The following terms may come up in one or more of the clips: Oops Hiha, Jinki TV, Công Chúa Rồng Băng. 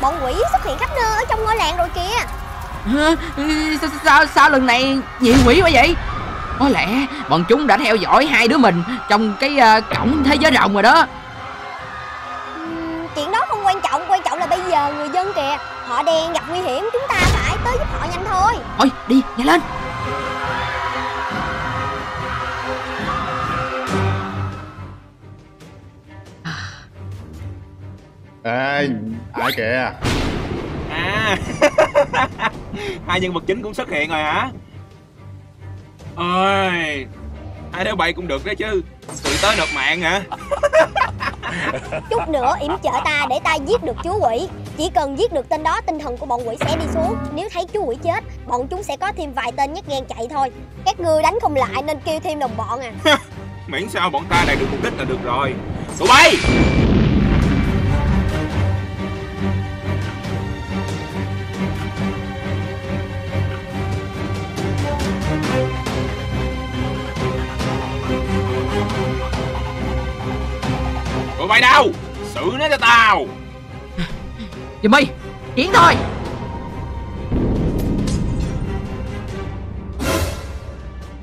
bọn quỷ xuất hiện khắp nơi ở trong ngôi làng rồi kìa. Sao lần này nhiều quỷ quá vậy? Có lẽ bọn chúng đã theo dõi hai đứa mình trong cái cổng thế giới rồng rồi đó. Chuyện đó không quan trọng, quan trọng là bây giờ người dân kìa, họ đang gặp nguy hiểm, chúng ta phải tới giúp họ nhanh thôi. Thôi đi, nhanh lên. Ê, ai kìa? À, hai nhân vật chính cũng xuất hiện rồi hả? Ôi, ai đéo bậy cũng được đó chứ, tụi tới nộp mạng hả? Chút nữa yểm trợ ta để ta giết được chú quỷ. Chỉ cần giết được tên đó, tinh thần của bọn quỷ sẽ đi xuống. Nếu thấy chú quỷ chết, bọn chúng sẽ có thêm vài tên nhát gan chạy thôi. Các ngươi đánh không lại nên kêu thêm đồng bọn à. Miễn sao bọn ta đạt được mục đích là được rồi. Tụi bay! Tụi bay đâu? Xử nó cho tao. Dì My, chiến thôi.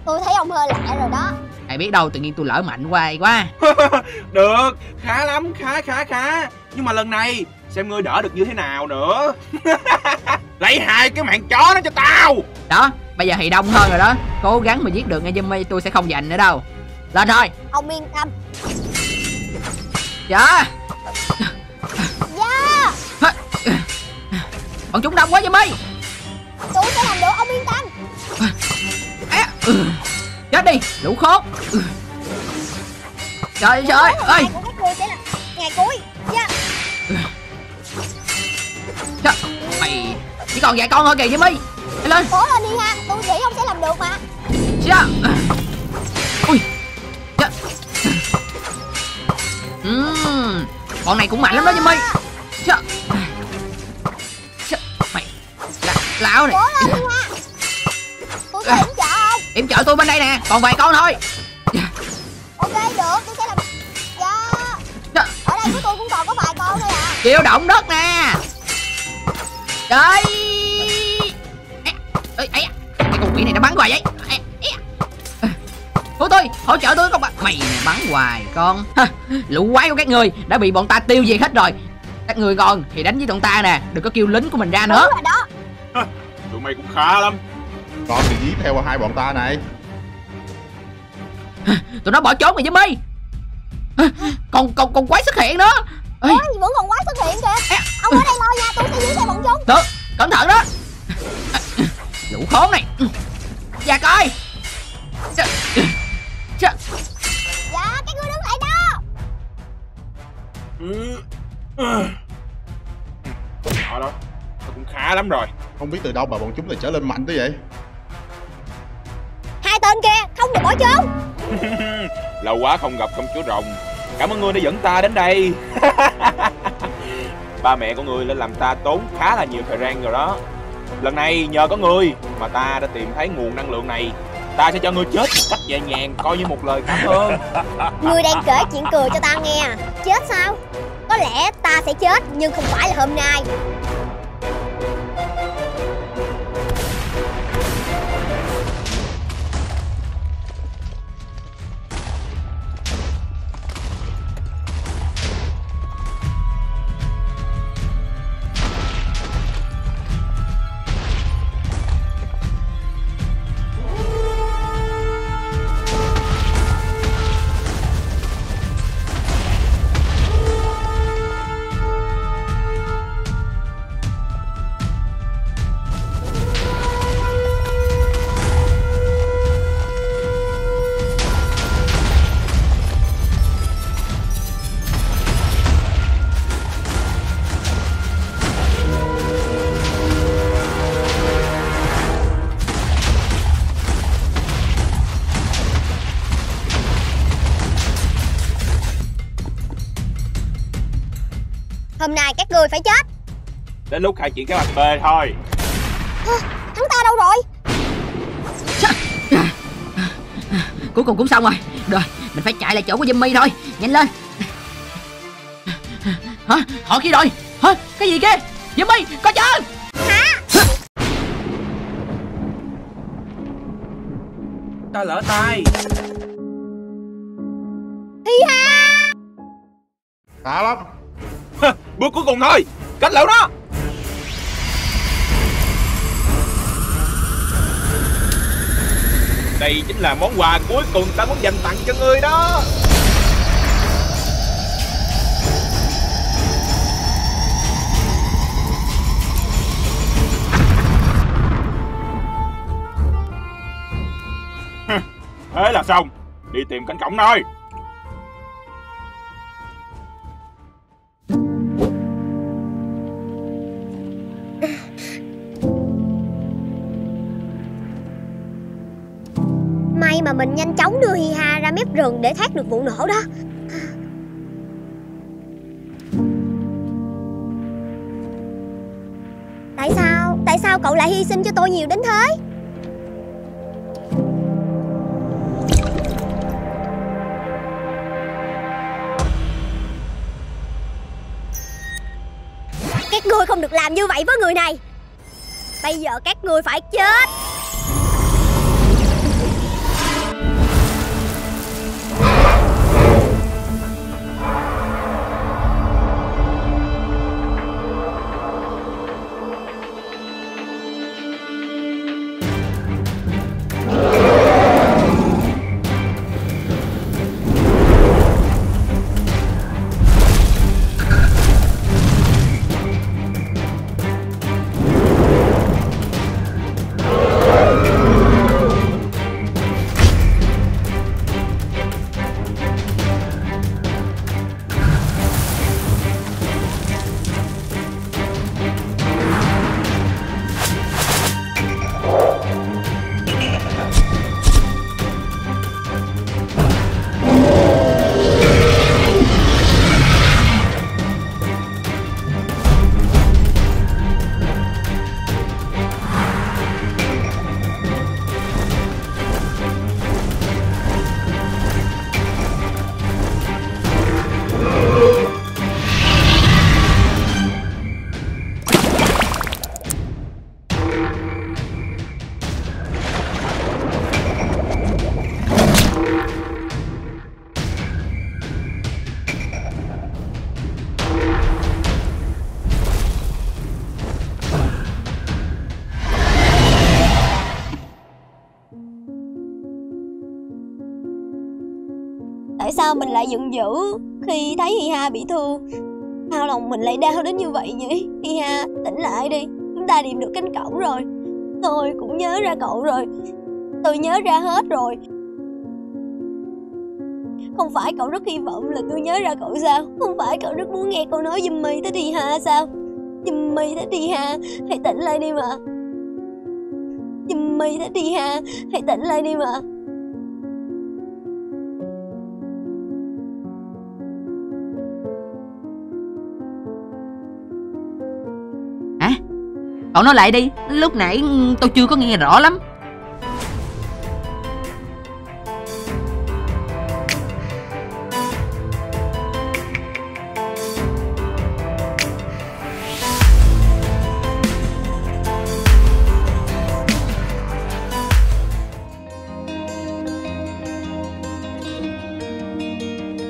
Tôi thấy ông hơi lạ rồi đó. Ai biết đâu tự nhiên tôi lỡ mạnh hoài quá. Được, khá lắm, khá. Nhưng mà lần này xem ngươi đỡ được như thế nào nữa. Lấy hai cái mạng chó nó cho tao. Đó, bây giờ thì đông hơn rồi đó. Cố gắng mà giết được nghe Dì My, tôi sẽ không giành nữa đâu. Lên thôi. Ông yên tâm. Dạ. Dạ. Bọn chúng đông quá Dì My. Tôi sẽ làm được, ông yên tâm. À, chết đi, lũ khốn. Trời ơi. Ơi. Ngày cuối. Dạ. Trời, mày chỉ còn vài con thôi kìa Dì My. Lên. Cố lên đi ha, tôi nghĩ ông sẽ làm được mà. Dạ. Ui. Dạ. Bọn này cũng mạnh lắm đó Dì My. Mày lão này. Yểm trợ tôi bên đây nè, còn vài con thôi. Ok được, tôi sẽ làm. Dạ. Ở đây của tôi cũng còn có vài con thôi à. Chịu động đất nè. Trời. Ê, ấy, cái con quỷ này nó bắn hoài vậy. Của tôi, hỗ trợ tôi con bạn. Mày này bắn hoài con. Lũ quái của các người đã bị bọn ta tiêu diệt hết rồi. Các người còn thì đánh với bọn ta nè, đừng có kêu lính của mình ra nữa. Đúng rồi đó. Tụi mày cũng khá lắm. Con thì dí theo hai bọn ta này. Tụi nó bỏ trốn rồi Dì My. Còn quái xuất hiện nữa. Ủa, vẫn còn quái xuất hiện kìa. Ông ở đây lo nha, tôi sẽ dí theo bọn chúng. Được, cẩn thận đó. Lũ khốn này. Dạ coi. Dạ, các ngươi đứng lại đó. Họ đó, tôi cũng khá lắm rồi. Không biết từ đâu mà bọn chúng lại trở lên mạnh tới vậy. Hai tên kia, không được bỏ trốn. Lâu quá không gặp công chúa rồng. Cảm ơn ngươi đã dẫn ta đến đây. Ba mẹ của ngươi đã làm ta tốn khá là nhiều thời gian rồi đó. Lần này nhờ có ngươi mà ta đã tìm thấy nguồn năng lượng này. Ta sẽ cho ngươi chết một cách nhẹ nhàng, coi như một lời cảm ơn. Ngươi đang kể chuyện cười cho ta nghe à? Chết sao? Có lẽ ta sẽ chết, nhưng không phải là hôm nay. Hôm nay các người phải chết. Đến lúc khai triển kế hoạch B thôi. Hắn ta đâu rồi? Cuối cùng cũng xong rồi. Rồi, mình phải chạy lại chỗ của Dì My thôi. Nhanh lên. Hả? Họ kia rồi. Hả? Cái gì kia? Jimmy, coi chưa? Hả? Ta lỡ tay. Hiha. Đã lắm. Bước cuối cùng thôi. Cánh lửa đó. Đây chính là món quà cuối cùng ta muốn dành tặng cho ngươi đó. Thế là xong. Đi tìm cánh cổng thôi. May mà mình nhanh chóng đưa Hiha ra mép rừng để thoát được vụ nổ đó. Tại sao cậu lại hy sinh cho tôi nhiều đến thế? Các ngươi không được làm như vậy với người này. Bây giờ các ngươi phải chết. Tại sao mình lại giận dữ khi thấy Hiha bị thương? Sao lòng mình lại đau đến như vậy nhỉ? Hiha, tỉnh lại đi. Chúng ta tìm được cánh cổng rồi. Tôi cũng nhớ ra cậu rồi. Tôi nhớ ra hết rồi. Không phải cậu rất hy vọng là tôi nhớ ra cậu sao? Không phải cậu rất muốn nghe câu nói Jimmy thích Hiha sao? Jimmy thích Hiha, hãy tỉnh lại đi mà. Jimmy thích Hiha, hãy tỉnh lại đi mà. Cậu nói lại đi, lúc nãy tôi chưa có nghe rõ lắm.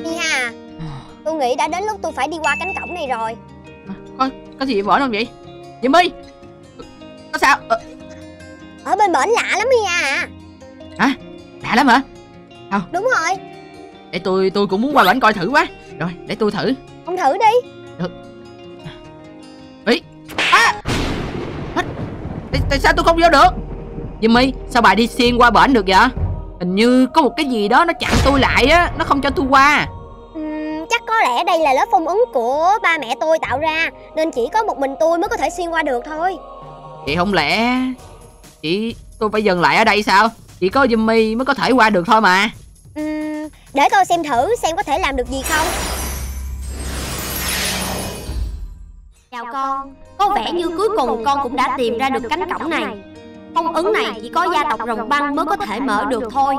Hiha, tôi nghĩ đã đến lúc tôi phải đi qua cánh cổng này rồi. Có gì vỡ đâu vậy? Jimmy! Có sao? Ở bên bển lạ lắm Hiha à. Hả? Lạ lắm hả? Không. Đúng rồi. Để tôi cũng muốn qua bển coi thử quá. Rồi, để tôi thử. Ông thử đi. Được. Ý. À. Tại sao tôi không vô được? Jimmy, sao bà đi xuyên qua bển được vậy? Hình như có một cái gì đó nó chặn tôi lại á, nó không cho tôi qua. Chắc có lẽ đây là lớp phong ấn của ba mẹ tôi tạo ra, nên chỉ có một mình tôi mới có thể xuyên qua được thôi. Vậy không lẽ tôi phải dừng lại ở đây sao? Chỉ có Jimmy mới có thể qua được thôi mà. Để tôi xem thử xem có thể làm được gì không. Chào con. Có vẻ như cuối cùng con cũng đã tìm ra được cánh cổng này. Phong ấn này chỉ có gia tộc Rồng Băng mới có thể mở được thôi.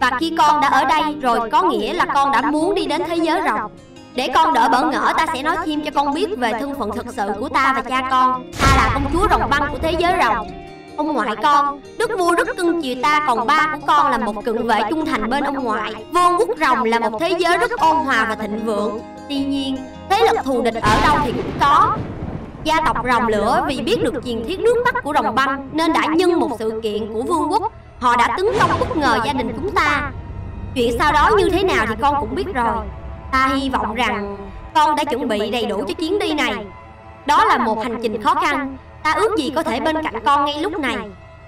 Và khi con đã ở đây rồi có nghĩa là con đã muốn đi đến thế giới rồng. Để con đỡ bỡ ngỡ, ta sẽ nói thêm cho con biết về thân phận thực sự của ta và cha con. Ta là công chúa rồng băng của thế giới rồng. Ông ngoại con, đức vua rất cưng chiều ta, còn ba của con là một cận vệ trung thành bên ông ngoại. Vương quốc rồng là một thế giới rất ôn hòa và thịnh vượng. Tuy nhiên, thế lực thù địch ở đâu thì cũng có. Gia tộc rồng lửa vì biết được truyền thuyết nước mắt của rồng băng nên đã nhân một sự kiện của vương quốc. Họ đã tấn công bất ngờ gia đình chúng ta. Chuyện sau đó như thế nào thì con cũng biết rồi. Ta hy vọng rằng con đã chuẩn bị đầy đủ cho chuyến đi này. Đó là một hành trình khó khăn. Ta ước gì có thể bên cạnh con ngay lúc này.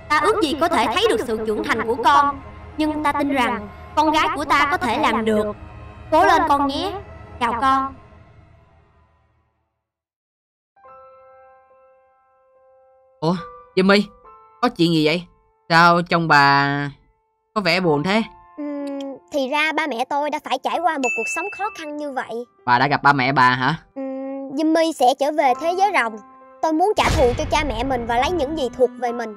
Ta ước gì có thể thấy được sự trưởng thành của con. Nhưng ta tin rằng con gái của ta có thể làm được. Cố lên con nhé. Chào con. Ủa, Jimmy, có chuyện gì vậy? Sao trông bà có vẻ buồn thế? Thì ra ba mẹ tôi đã phải trải qua một cuộc sống khó khăn như vậy. Bà đã gặp ba mẹ bà hả? Jimmy sẽ trở về thế giới rồng. Tôi muốn trả thù cho cha mẹ mình và lấy những gì thuộc về mình.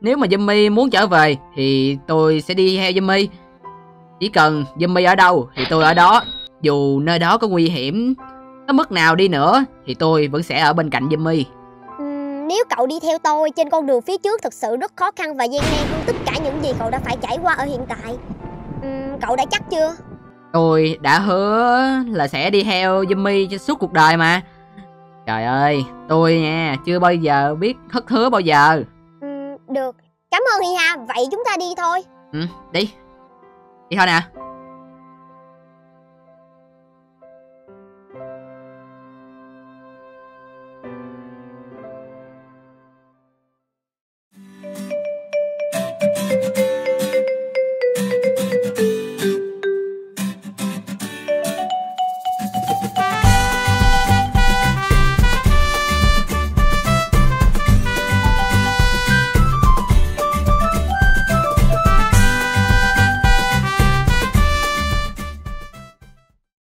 Nếu mà Jimmy muốn trở về thì tôi sẽ đi theo Jimmy. Chỉ cần Jimmy ở đâu thì tôi ở đó. Dù nơi đó có nguy hiểm tới mức nào đi nữa thì tôi vẫn sẽ ở bên cạnh Jimmy. Nếu cậu đi theo tôi, trên con đường phía trước thật sự rất khó khăn và gian nan hơn tất cả những gì cậu đã phải trải qua ở hiện tại. Cậu đã chắc chưa? Tôi đã hứa là sẽ đi theo Jimmy cho suốt cuộc đời mà. Trời ơi, tôi nha, chưa bao giờ biết thất hứa bao giờ. Được, cảm ơn Hiha, vậy chúng ta đi thôi. Đi thôi nè.